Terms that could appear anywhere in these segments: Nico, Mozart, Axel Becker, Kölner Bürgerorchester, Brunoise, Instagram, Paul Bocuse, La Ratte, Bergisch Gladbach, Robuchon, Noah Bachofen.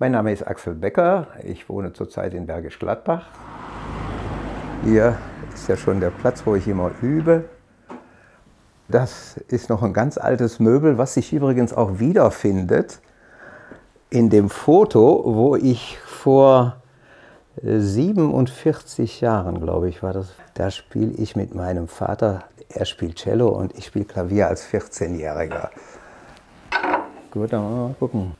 Mein Name ist Axel Becker, ich wohne zurzeit in Bergisch Gladbach. Hier ist ja schon der Platz, wo ich immer übe. Das ist noch ein ganz altes Möbel, was sich übrigens auch wiederfindet in dem Foto, wo ich vor 47 Jahren, glaube ich, war das. Da spiele ich mit meinem Vater, er spielt Cello und ich spiele Klavier als 14-Jähriger. Gut, dann wollen wir mal gucken.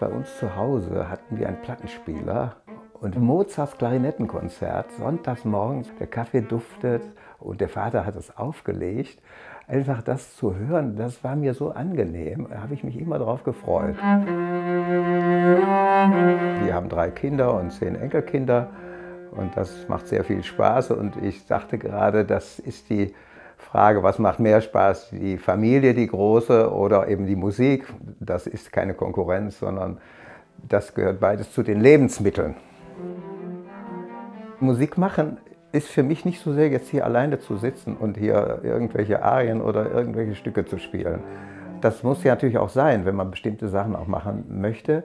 Bei uns zu Hause hatten wir einen Plattenspieler und Mozarts Klarinettenkonzert, sonntags morgens, der Kaffee duftet und der Vater hat es aufgelegt. Einfach das zu hören, das war mir so angenehm, da habe ich mich immer drauf gefreut. Wir haben 3 Kinder und 10 Enkelkinder und das macht sehr viel Spaß und ich dachte gerade, das ist die Frage, was macht mehr Spaß, die Familie, die große oder eben die Musik? Das ist keine Konkurrenz, sondern das gehört beides zu den Lebensmitteln. Musik machen ist für mich nicht so sehr, jetzt hier alleine zu sitzen und hier irgendwelche Arien oder irgendwelche Stücke zu spielen. Das muss ja natürlich auch sein, wenn man bestimmte Sachen auch machen möchte.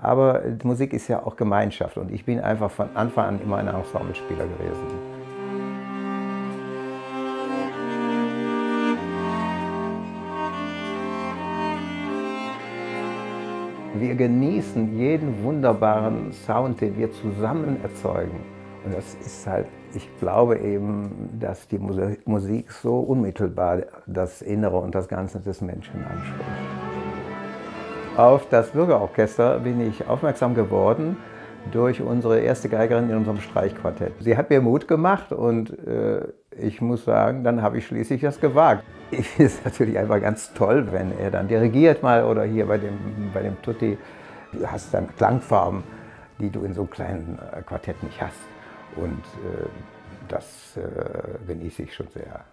Aber Musik ist ja auch Gemeinschaft und ich bin einfach von Anfang an immer ein Ensemblespieler gewesen. Wir genießen jeden wunderbaren Sound, den wir zusammen erzeugen. Und das ist halt, ich glaube eben, dass die Musik so unmittelbar das Innere und das Ganze des Menschen anspricht. Auf das Bürgerorchester bin ich aufmerksam geworden durch unsere erste Geigerin in unserem Streichquartett. Sie hat mir Mut gemacht und ich muss sagen, dann habe ich schließlich das gewagt. Ich finde es natürlich einfach ganz toll, wenn er dann dirigiert mal oder hier bei dem Tutti. Du hast dann Klangfarben, die du in so einem kleinen Quartett nicht hast. Und das genieße ich schon sehr.